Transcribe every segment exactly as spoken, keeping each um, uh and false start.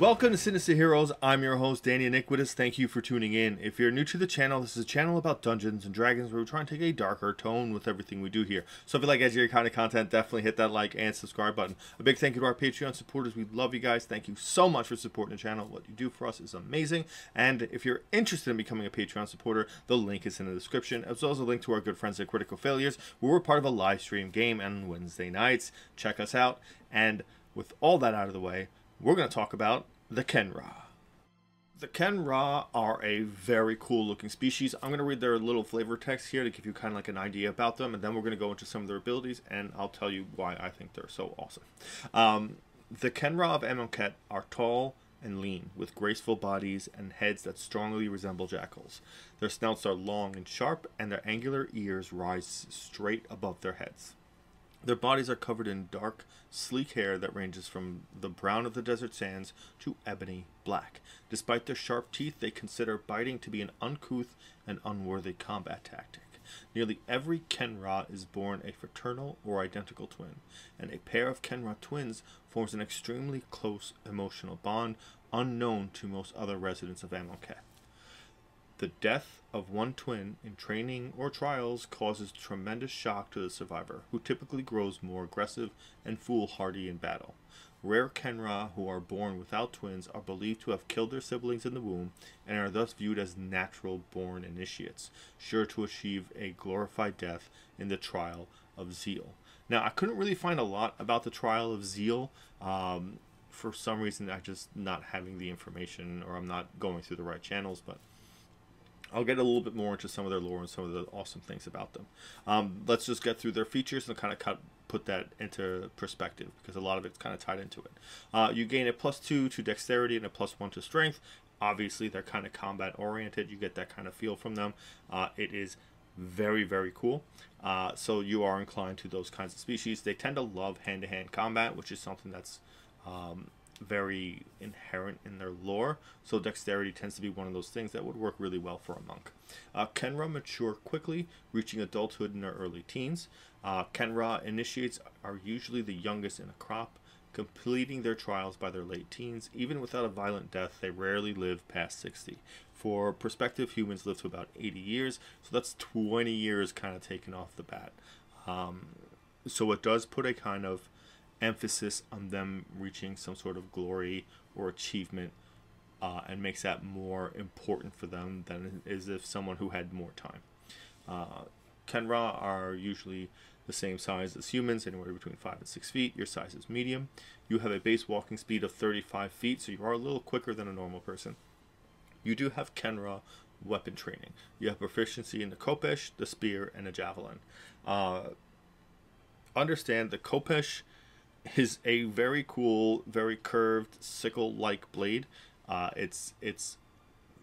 Welcome to Sinister Heroes. I'm your host, Danny Iniquitous. Thank you for tuning in. If you're new to the channel, this is a channel about Dungeons and Dragons where we're trying to take a darker tone with everything we do here. So if you like edgy kind of content, definitely hit that like and subscribe button. A big thank you to our Patreon supporters. We love you guys. Thank you so much for supporting the channel. What you do for us is amazing. And if you're interested in becoming a Patreon supporter, the link is in the description, as well as a link to our good friends at Critical Failures, where we're part of a live stream game on Wednesday nights. Check us out. And with all that out of the way, we're going to talk about the Khenra. The Khenra are a very cool looking species. I'm going to read their little flavor text here to give you kind of like an idea about them, and then we're going to go into some of their abilities, and I'll tell you why I think they're so awesome. Um, the Khenra of Amonkhet are tall and lean, with graceful bodies and heads that strongly resemble jackals. Their snouts are long and sharp, and their angular ears rise straight above their heads. Their bodies are covered in dark, sleek hair that ranges from the brown of the desert sands to ebony black. Despite their sharp teeth, they consider biting to be an uncouth and unworthy combat tactic. Nearly every Khenra is born a fraternal or identical twin, and a pair of Khenra twins forms an extremely close emotional bond unknown to most other residents of Amonkhet. The death of one twin in training or trials causes tremendous shock to the survivor, who typically grows more aggressive and foolhardy in battle. Rare Khenra who are born without twins are believed to have killed their siblings in the womb and are thus viewed as natural-born initiates, sure to achieve a glorified death in the Trial of Zeal. Now, I couldn't really find a lot about the Trial of Zeal. Um, for some reason, I'm just not having the information, or I'm not going through the right channels, but I'll get a little bit more into some of their lore and some of the awesome things about them. Um, let's just get through their features and kind of cut, put that into perspective, because a lot of it's kind of tied into it. Uh, you gain a plus two to dexterity and a plus one to strength. Obviously, they're kind of combat oriented. You get that kind of feel from them. Uh, it is very, very cool. Uh, so you are inclined to those kinds of species. They tend to love hand-to-hand combat, which is something that's Um, very inherent in their lore, so dexterity tends to be one of those things that would work really well for a monk. Uh, Khenra mature quickly, reaching adulthood in their early teens. Uh, Khenra initiates are usually the youngest in a crop, completing their trials by their late teens. Even without a violent death, they rarely live past sixty. For perspective, humans live to about eighty years, so that's twenty years kind of taken off the bat. Um, so it does put a kind of emphasis on them reaching some sort of glory or achievement, uh, and makes that more important for them than is if someone who had more time. Uh, Khenra are usually the same size as humans, anywhere between five and six feet. Your size is medium. You have a base walking speed of thirty-five feet, so you are a little quicker than a normal person. You do have Khenra weapon training. You have proficiency in the kopesh, the spear, and the javelin. Uh, understand the kopesh is a very cool, very curved sickle-like blade. Uh, it's it's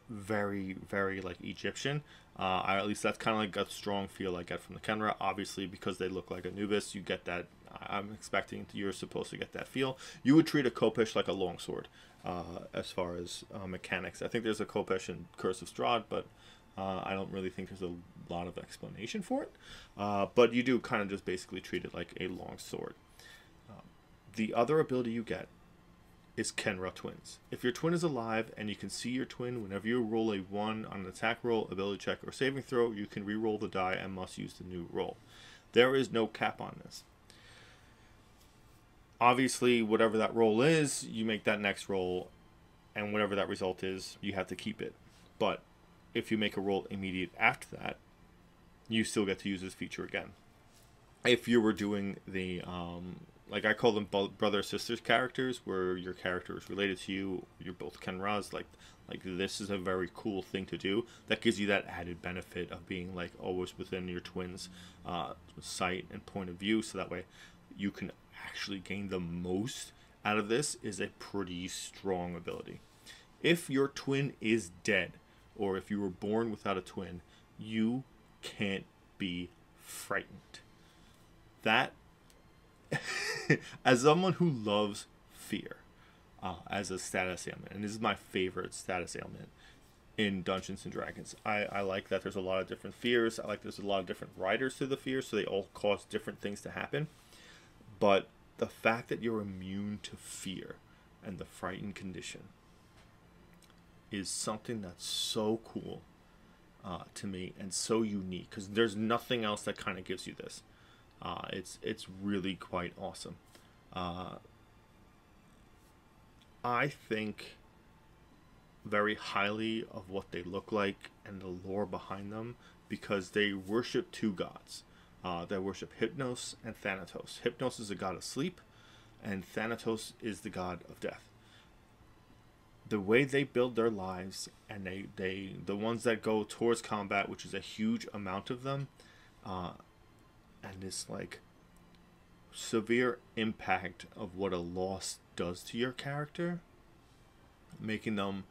very, very like Egyptian. Uh, I, at least that's kind of like a strong feel I get from the Khenra. Obviously, because they look like Anubis, you get that. I'm expecting you're supposed to get that feel. You would treat a kopesh like a longsword, uh, as far as uh, mechanics. I think there's a kopesh in Curse of Strahd, but Uh, I don't really think there's a lot of explanation for it. Uh, but you do kind of just basically treat it like a long sword. Um, the other ability you get is Khenra twins. If your twin is alive and you can see your twin, whenever you roll a one on an attack roll, ability check, or saving throw, you can re-roll the die and must use the new roll. There is no cap on this. Obviously, whatever that roll is, you make that next roll, and whatever that result is, you have to keep it. But if you make a roll immediate after that, you still get to use this feature again. If you were doing the, um, like I call them brother sisters characters, where your character is related to you, you're both Khenras, like, like this is a very cool thing to do. That gives you that added benefit of being like always within your twin's uh, sight and point of view, so that way you can actually gain the most out of this. Is a pretty strong ability. If your twin is dead, or if you were born without a twin, you can't be frightened. That, as someone who loves fear, uh, as a status ailment, and this is my favorite status ailment in Dungeons and Dragons. I, I like that there's a lot of different fears. I like there's a lot of different riders to the fear, so they all cause different things to happen. But the fact that you're immune to fear and the frightened condition is something that's so cool uh, to me and so unique, because there's nothing else that kind of gives you this. Uh, it's it's really quite awesome. Uh, I think very highly of what they look like and the lore behind them, because they worship two gods. Uh, they worship Hypnos and Thanatos. Hypnos is the god of sleep, and Thanatos is the god of death. The way they build their lives, and they, they the ones that go towards combat, which is a huge amount of them, uh, and this like severe impact of what a loss does to your character, making them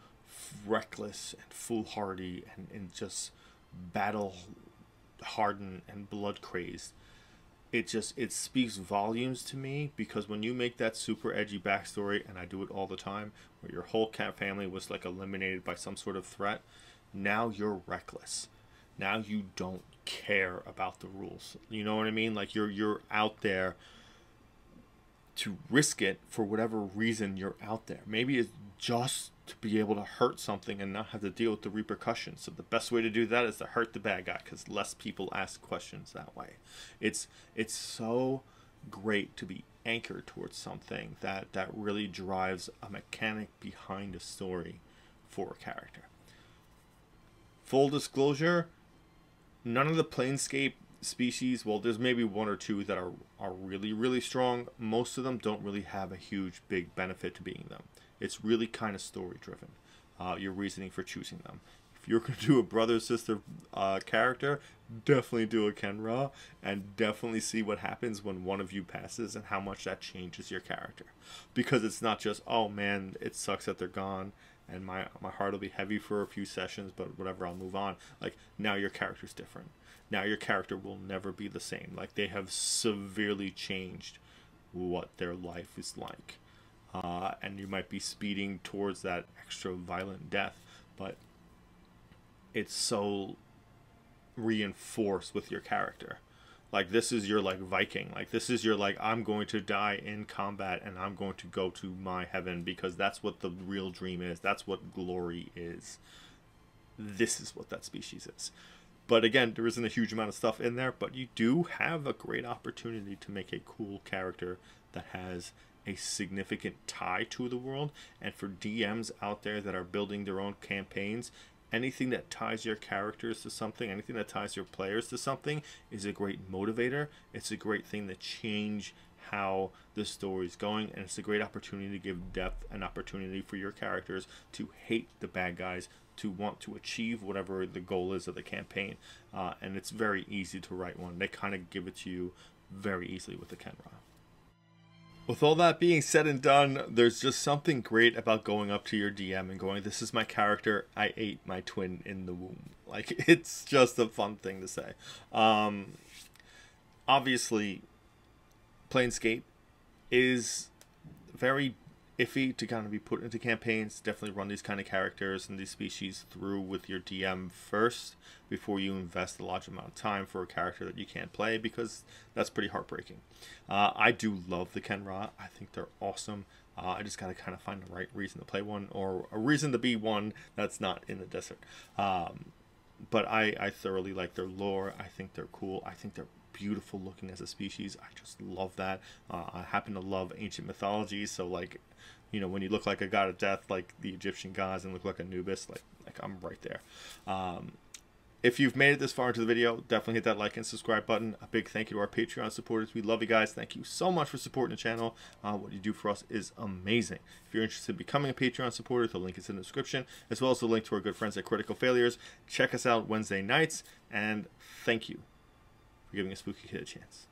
reckless and foolhardy and, and just battle hardened and blood crazed. It just, it speaks volumes to me, because when you make that super edgy backstory, and I do it all the time, where your whole cat family was like eliminated by some sort of threat, now you're reckless. Now you don't care about the rules. You know what I mean? Like you're you're out there to risk it for whatever reason you're out there. Maybe it's just to be able to hurt something and not have to deal with the repercussions. So the best way to do that is to hurt the bad guy, because less people ask questions that way. It's it's so great to be anchored towards something that that really drives a mechanic behind a story for a character. Full disclosure, none of the Planescape species, well, there's maybe one or two that are, are really, really strong. Most of them don't really have a huge, big benefit to being them. It's really kind of story-driven, uh, your reasoning for choosing them. If you're going to do a brother-sister uh, character, definitely do a Khenra, and definitely see what happens when one of you passes and how much that changes your character. Because it's not just, oh man, it sucks that they're gone, and my, my heart will be heavy for a few sessions, but whatever, I'll move on. Like, now your character's different. Now your character will never be the same. Like, they have severely changed what their life is like. Uh, and you might be speeding towards that extra violent death, but it's so reinforced with your character. Like, this is your, like, Viking. Like, this is your, like, I'm going to die in combat, and I'm going to go to my heaven, because that's what the real dream is. That's what glory is. This is what that species is. But again, there isn't a huge amount of stuff in there, but you do have a great opportunity to make a cool character that has a significant tie to the world. And for D Ms out there that are building their own campaigns, anything that ties your characters to something, anything that ties your players to something, is a great motivator. It's a great thing to change how the story's going, and it's a great opportunity to give depth and opportunity for your characters to hate the bad guys, to want to achieve whatever the goal is of the campaign. Uh, and it's very easy to write one. They kind of give it to you very easily with the Khenra. With all that being said and done, there's just something great about going up to your D M and going, this is my character, I ate my twin in the womb. Like, it's just a fun thing to say. Um, obviously, Planescape is very iffy to kind of be put into campaigns. Definitely run these kind of characters and these species through with your D M first before you invest a large amount of time for a character that you can't play, because that's pretty heartbreaking. Uh, I do love the Khenra. I think they're awesome. Uh, I just got to kind of find the right reason to play one, or a reason to be one that's not in the desert. Um, but I, I thoroughly like their lore. I think they're cool. I think they're beautiful looking as a species. I just love that. Uh, I happen to love ancient mythology, so like, you know, when you look like a god of death, like the Egyptian gods, and look like Anubis, like like I'm right there. Um, if you've made it this far into the video, definitely hit that like and subscribe button. A big thank you to our Patreon supporters. We love you guys. Thank you so much for supporting the channel. Uh, what you do for us is amazing. If you're interested in becoming a Patreon supporter, the link is in the description, as well as the link to our good friends at Critical Failures. Check us out Wednesday nights, and thank you for giving a spooky kid a chance.